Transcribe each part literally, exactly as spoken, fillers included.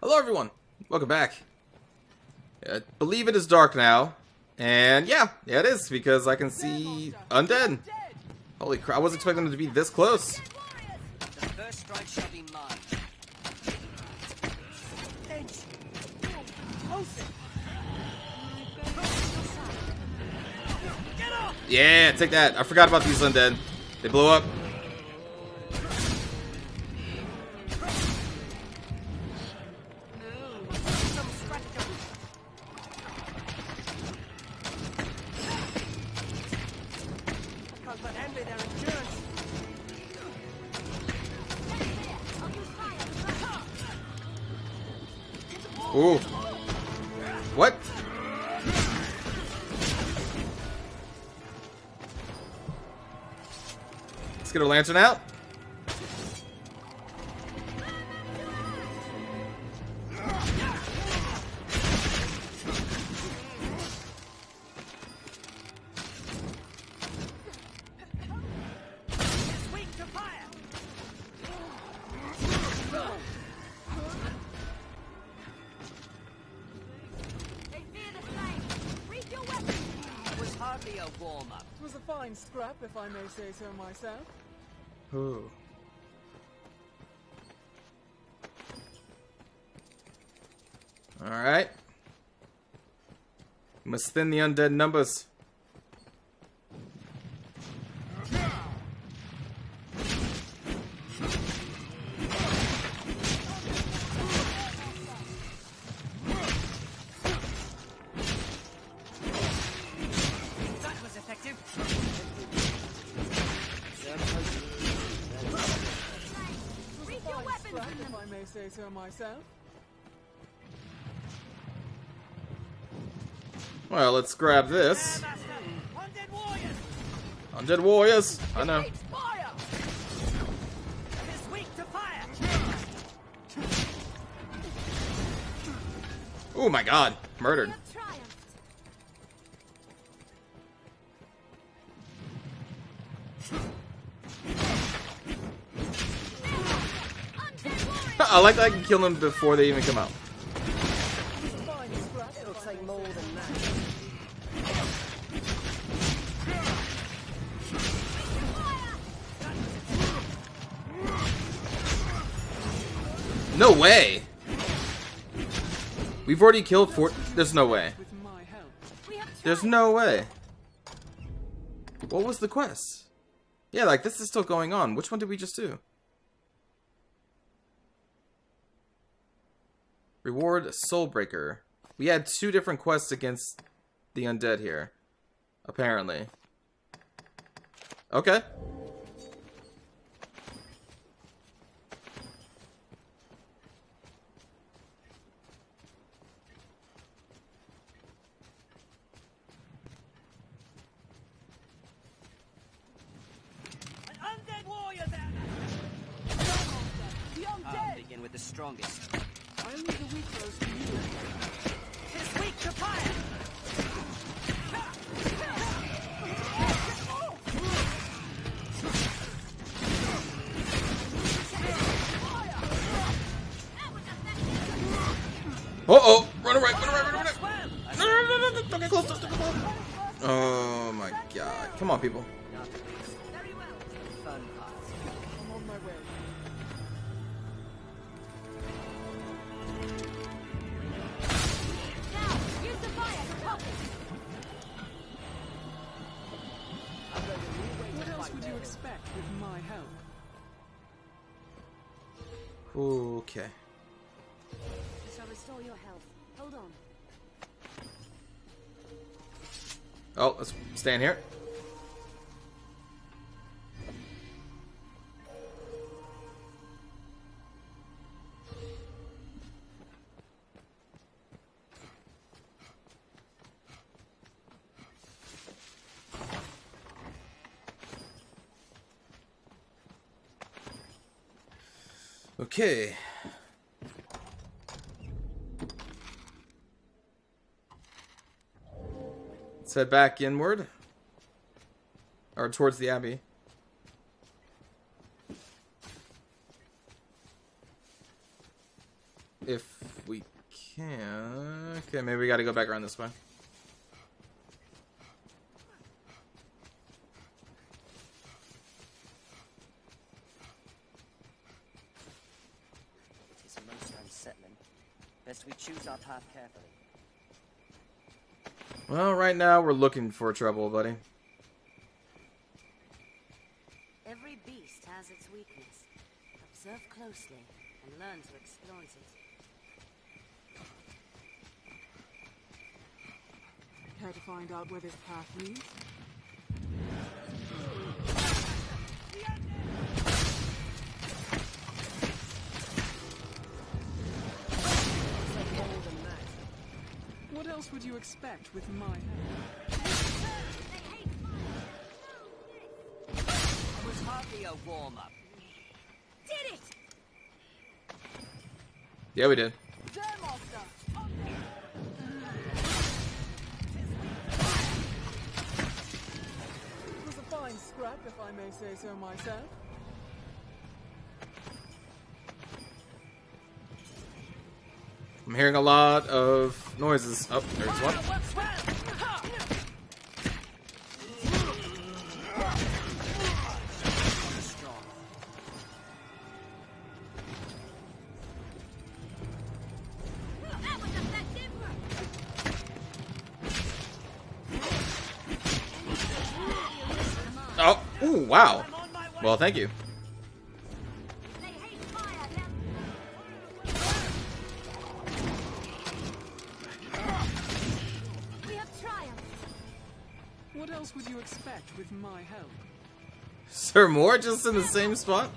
Hello everyone, welcome back. I believe it is dark now, and yeah, yeah it is, because I can see undead. Holy crap, I wasn't expecting them to be this close. The first strike shall be mine. Yeah, take that. I forgot about these undead. They blow up. Ooh. What? Let's get our lantern out. Warm-up. It was a fine scrap, if I may say so myself. Ooh. Alright. Must thin the undead numbers. So myself. Well, let's grab this. Undead warriors. Undead warriors. I know. Oh my God! Murdered. I like that I can kill them before they even come out. It'll take more than that. No way! We've already killed four. There's no way. There's no way. What was the quest? Yeah, like this is still going on. Which one did we just do? Reward Soulbreaker. We had two different quests against the undead here, apparently. Okay. An undead warrior there. The undead. I'll begin with the strongest. Only the weak goes to you. It's weak to fire! Uh-oh! Run away! Run away! Run away! No, no, no, no, no! Don't get close! Don't get close! Oh my God. Come on, people. Very well. Fun part. I'm on my way. What else would you expect with my help? Okay. I shall restore your health. Hold on. Oh, let's stay in here. Okay. Let's head back inward. Or towards the Abbey. if we can. Okay, maybe we gotta go back around this way. It is most unsettling. Best we choose our path carefully. Well, right now we're looking for trouble, buddy. Every beast has its weakness. Observe closely and learn to exploit it. Care to find out where this path leads? What else would you expect with my help? It was hardly a warm-up. Did it! Yeah, we did. It was a fine scrap, if I may say so myself. I'm hearing a lot of noises. Oh, there's one. That was effective. Oh, ooh, wow. Well, thank you. With my help. Sir Moore just in the same spot?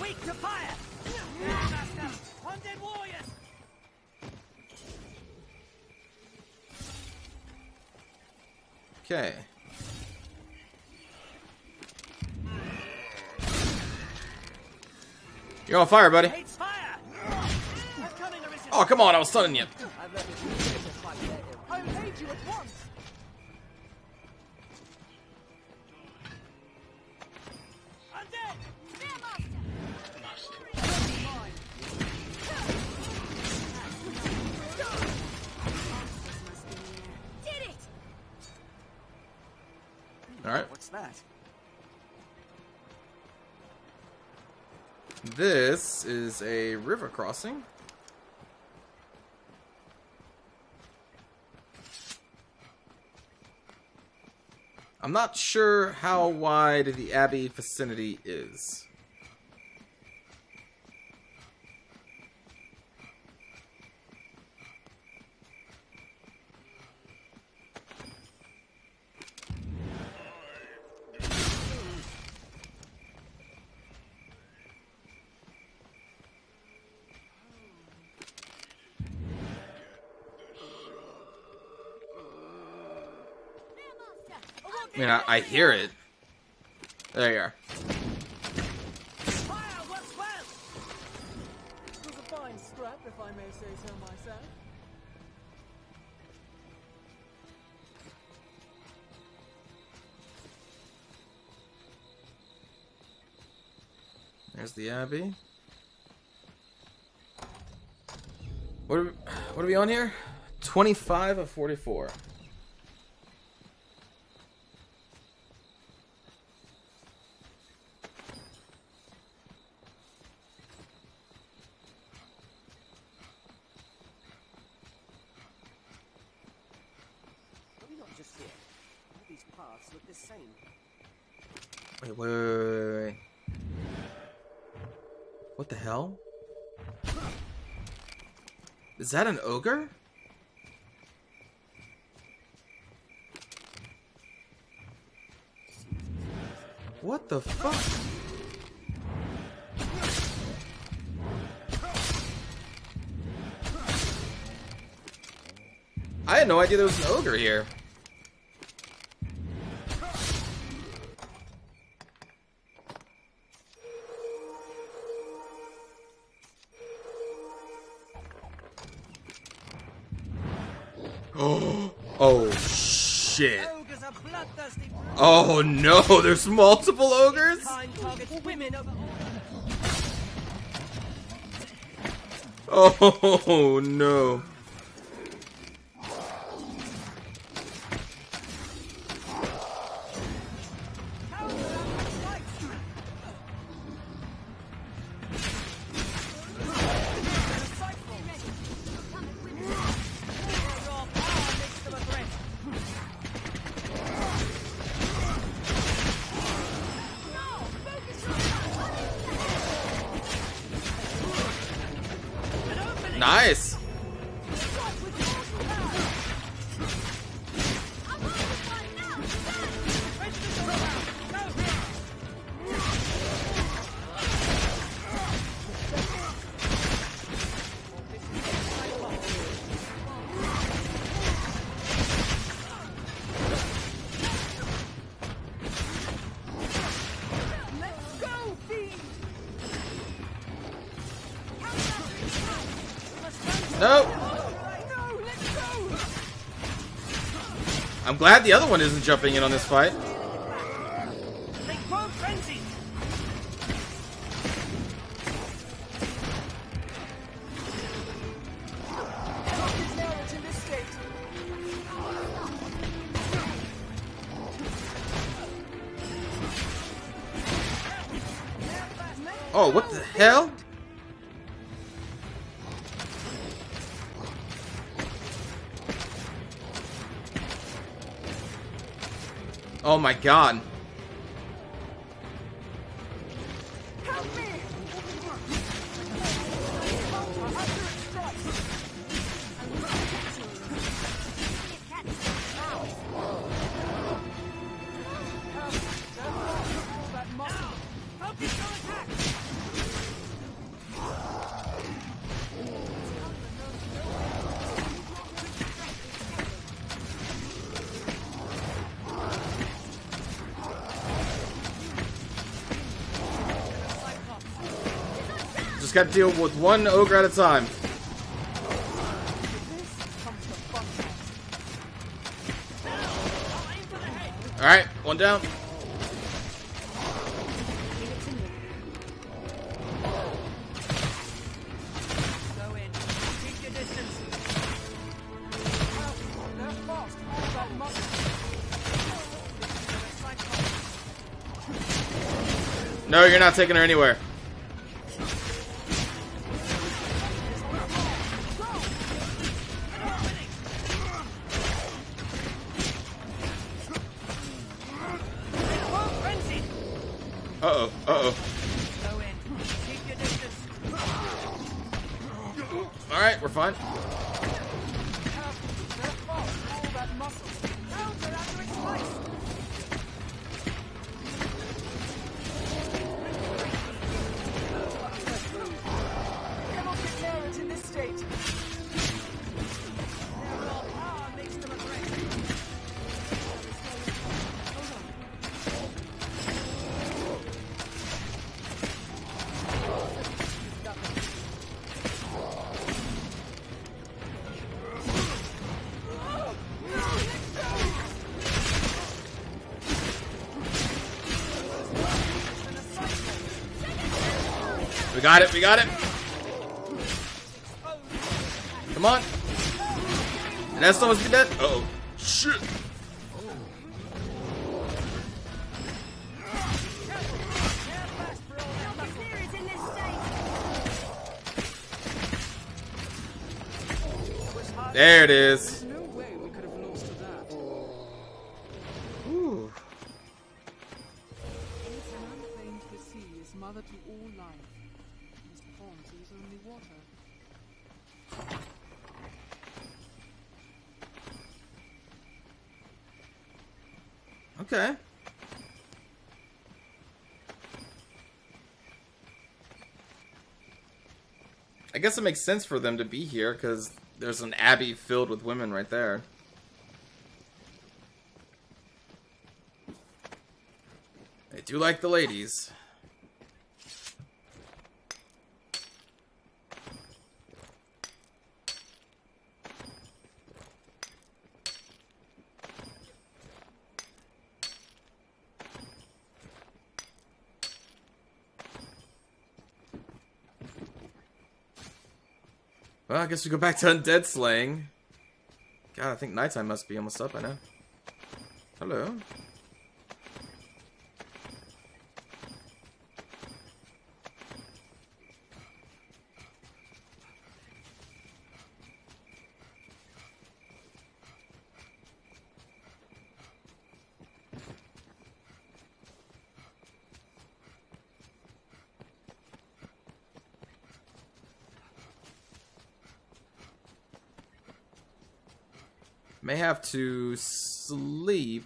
Weak to fire. Undead warriors. Okay. You're on fire, buddy. Fire. Oh, come on, I was stunning you. You at once. I'm dead. There, master. Did it. All right. What's that? This is a river crossing. I'm not sure how wide the Abbey vicinity is. I mean, I, I hear it. There you are. Fire works well. It was a fine scrap, if I may say so myself. There's the Abbey. What are we, what are we on here? Twenty-five of forty-four. Wait, wait, wait, wait. What the hell? Is that an ogre? What the fuck? I had no idea there was an ogre here. Oh, oh shit. Oh no, there's multiple ogres? Oh no. Nice. Nope. I'm glad the other one isn't jumping in on this fight. Oh, what the hell? Oh my god. Help me. Just gotta deal with one ogre at a time. Alright, one down. No, you're not taking her anywhere. Uh-oh, uh-oh. Alright, we're fine. We got it, we got it. Come on. And that's almost be dead. Uh-oh. Shit. There it is. Ooh. Mother to all life. This pond is only water. Okay. I guess it makes sense for them to be here because there's an abbey filled with women right there. They do like the ladies. Well, I guess we go back to undead slaying. God, I think nighttime must be almost up by now. Hello. May have to sleep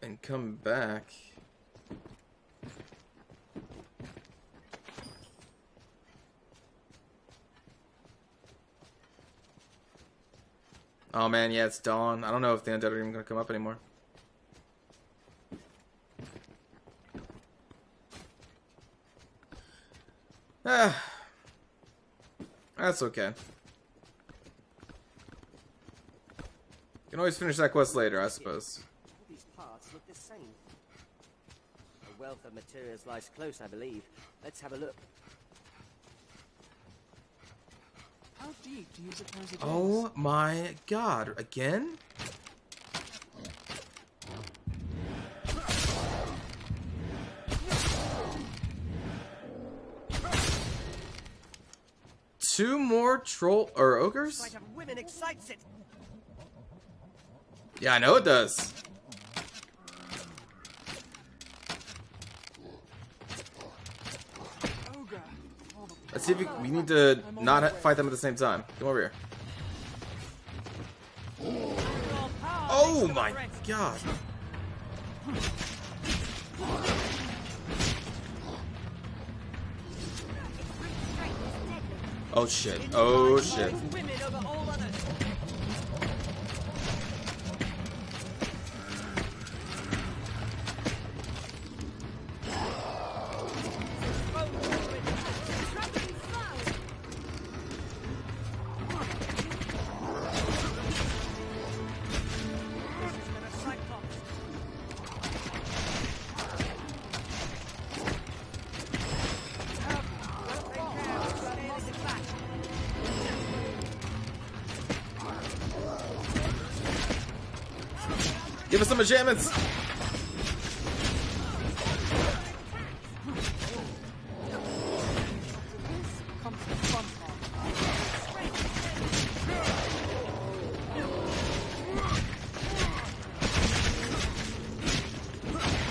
and come back. Oh man, yeah, it's dawn. I don't know if the undead are even gonna come up anymore. Ah. That's okay. You can always finish that quest later, I suppose. All these parts look the same. A wealth of materials lies close, I believe. Let's have a look. How deep do you suppose it is? Oh my god, again? Two more troll or ogres? The sight of women excites it. Yeah, I know it does. Ogre. Let's see if we, we need to not fight them at the same time. Come over here. Oh my god. Oh shit, oh shit. Give us some enchantments!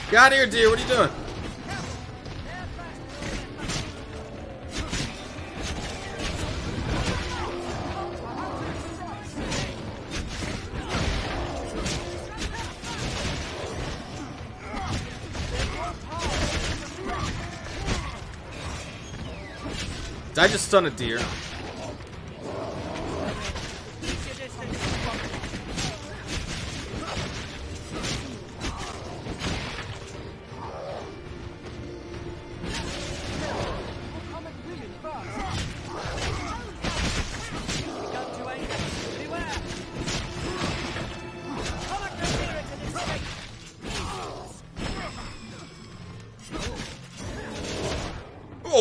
Get out of here, dear! What are you doing? I just stunned a deer.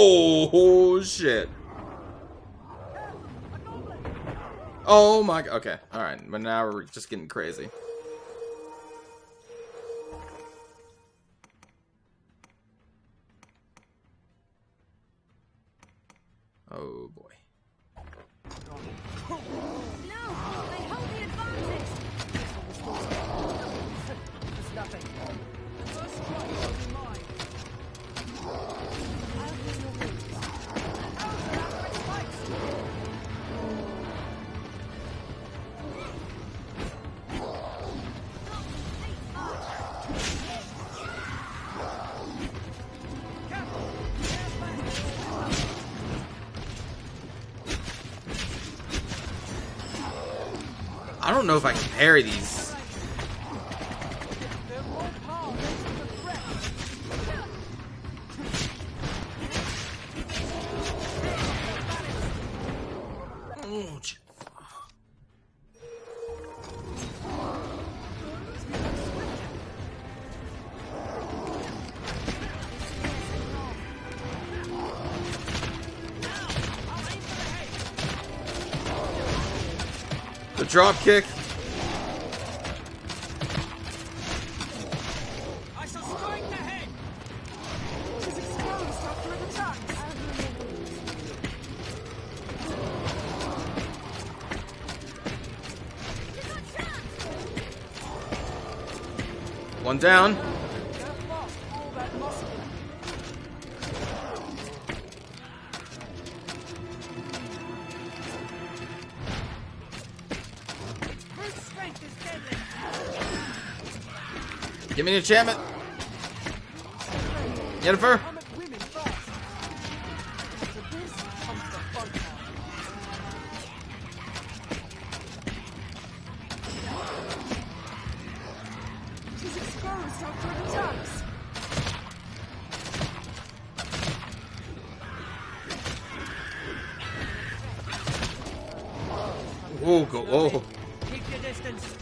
Oh shit. Oh my god. Okay. Alright. But now we're just getting crazy. Oh boy. I don't know if I can parry these. Oh, drop kick. I shall strike the head. She's exposed after an attack. One down. Give me an enchantment, Yennefer. She's exposed after the attacks. Whoa, go! Oh. Keep your distance.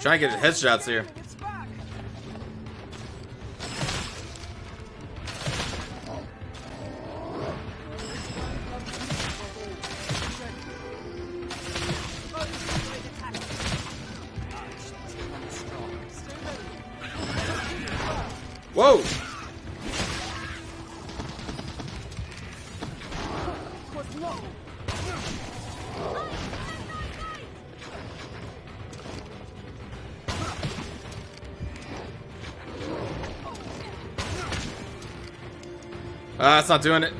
Trying to get headshots here. Whoa! Ah, uh, it's not doing it.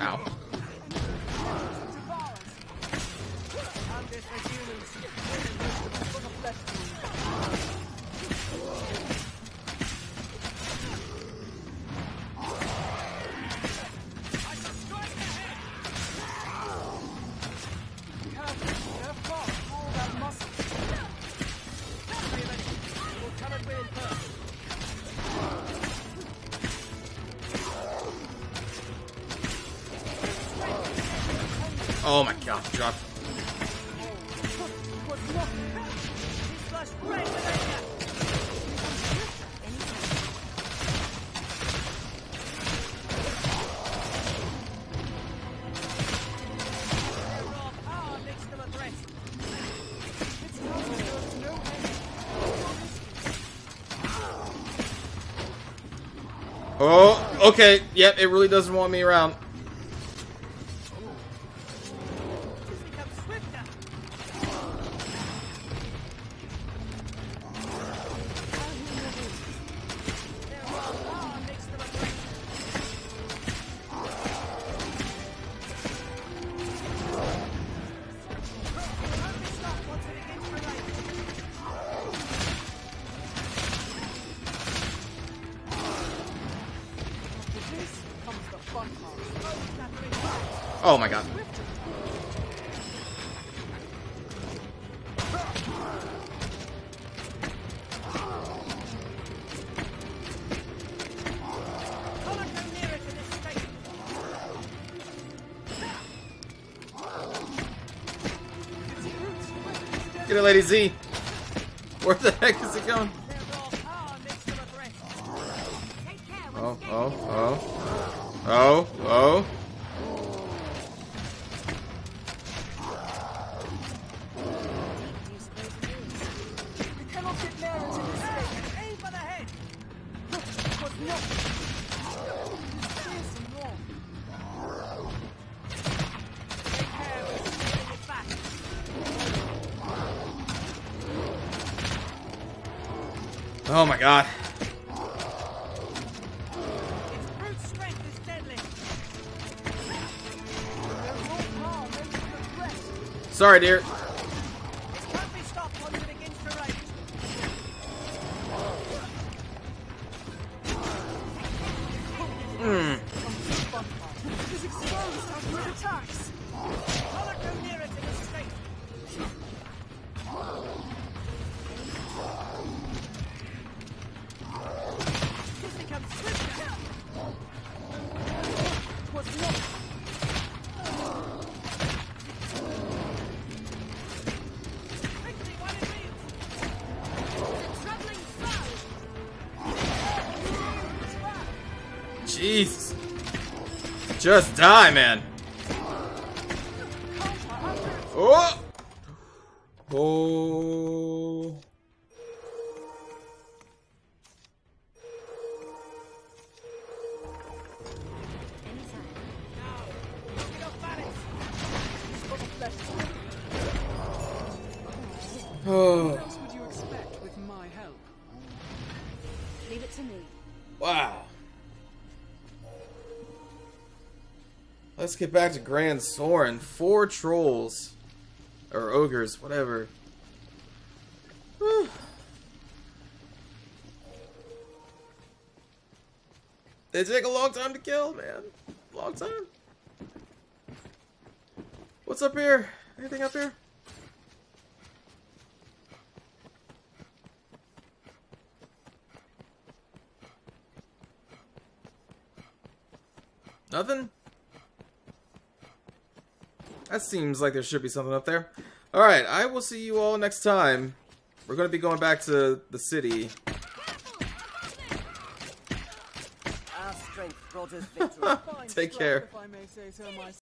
Ow. Oh my god, drop. Oh, okay. Yep, it really doesn't want me around. Oh my god. Get it, Lady Z. Where the heck is it going? Oh, oh, oh. Oh, oh. Oh my god. Its brute strength is deadly. Sorry, dear. Mm. Jesus. Just die, man. Oh. Oh. Oh. What else would you expect with my help? Leave it to me. Wow. Let's get back to Grand Soren. Four trolls. Or ogres, whatever. Whew. They take a long time to kill, man. Long time. What's up here? Anything up here? Nothing? That seems like there should be something up there. Alright, I will see you all next time. We're going to be going back to the city. Our strength brought us victory. Take care.